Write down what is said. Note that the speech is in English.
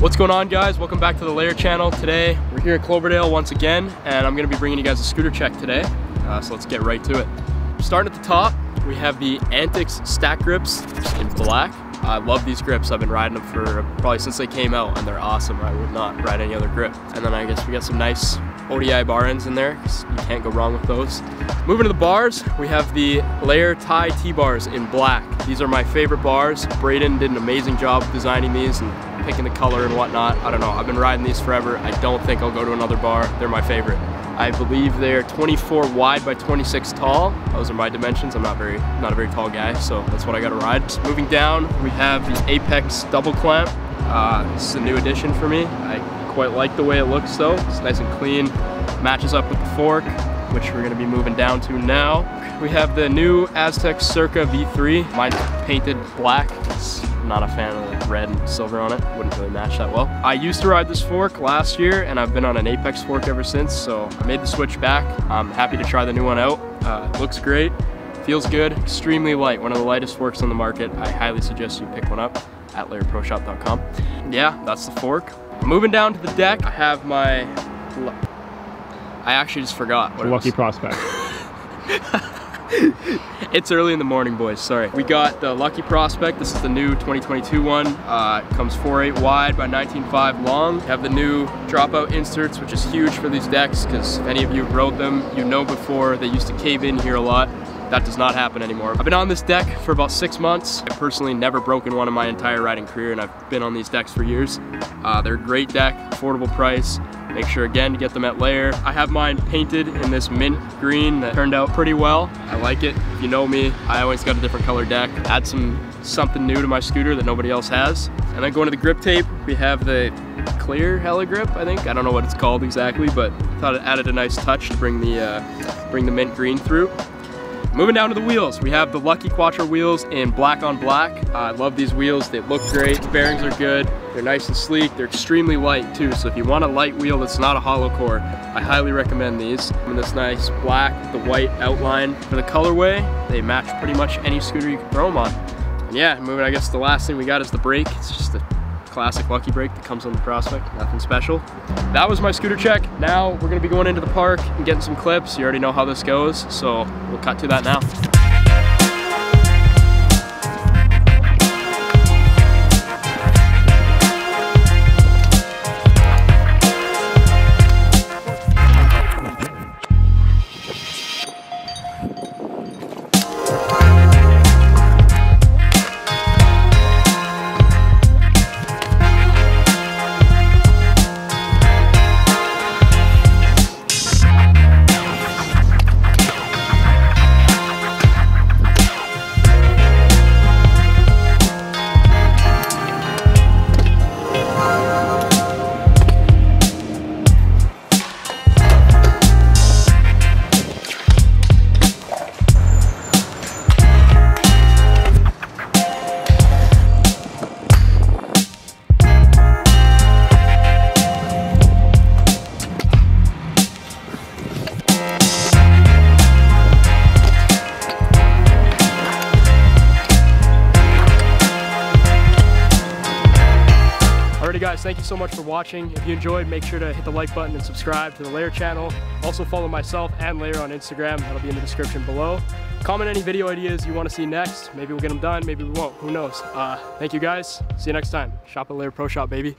What's going on, guys? Welcome back to the Lair channel. Today we're here at Cloverdale once again, and I'm going to be bringing you guys a scooter check today, so let's get right to it. Starting at the top, we have the Antix stack grips in black. I love these grips. I've been riding them for probably since they came out, and they're awesome. I would not ride any other grip. And then I guess we got some nice ODI bar ends in there. You can't go wrong with those. Moving to the bars, we have the Lair tie T-bars in black. These are my favorite bars. Brayden did an amazing job designing these and picking the color and whatnot. I don't know, I've been riding these forever. I don't think I'll go to another bar. They're my favorite. I believe they're 24 wide by 26 tall. Those are my dimensions. I'm not a very tall guy, so that's what I gotta ride. Just moving down, we have the Apex double clamp. This is a new addition for me. I quite like the way it looks though. It's nice and clean. Matches up with the fork, which we're gonna be moving down to now. We have the new Aztec Circa V3. Mine's painted black. It's not a fan of the red and silver on it. Wouldn't really match that well. I used to ride this fork last year, and I've been on an Apex fork ever since, so I made the switch back. I'm happy to try the new one out. It looks great, feels good, extremely light. One of the lightest forks on the market. I highly suggest you pick one up at lairproshop.com. Yeah, that's the fork. Moving down to the deck, I have my... I actually just forgot what it was. Lucky Prospect. It's early in the morning, boys, sorry. We got the Lucky Prospect. This is the new 2022 one. It comes 4.8 wide by 19.5 long. We have the new dropout inserts, which is huge for these decks, because if any of you rode them, you know before they used to cave in here a lot. That does not happen anymore. I've been on this deck for about 6 months. I've personally never broken one in my entire riding career, and I've been on these decks for years. They're a great deck, affordable price. Make sure again to get them at Lair. I have mine painted in this mint green that turned out pretty well. I like it. If you know me, I always got a different color deck. Add something new to my scooter that nobody else has. And then going to the grip tape, we have the clear Heligrip, I think. I don't know what it's called exactly, but I thought it added a nice touch to bring the mint green through. Moving down to the wheels, we have the Lucky Quattro wheels in black on black. I love these wheels, they look great, the bearings are good, they're nice and sleek, they're extremely light too, so if you want a light wheel that's not a hollow core, I highly recommend these. And this nice black, the white outline for the colorway, they match pretty much any scooter you can throw them on. And yeah, moving, I guess the last thing we got is the brake. It's just the classic Lucky brake that comes on the Prospect, nothing special. That was my scooter check. Now we're gonna be going into the park and getting some clips. You already know how this goes, so we'll cut to that now. Guys, thank you so much for watching. If you enjoyed, make sure to hit the like button and subscribe to the Lair channel. Also follow myself and Lair on Instagram. That'll be in the description below. Comment any video ideas you want to see next. Maybe we'll get them done, maybe we won't, who knows. Thank you guys, see you next time. Shop at Lair Pro Shop, baby.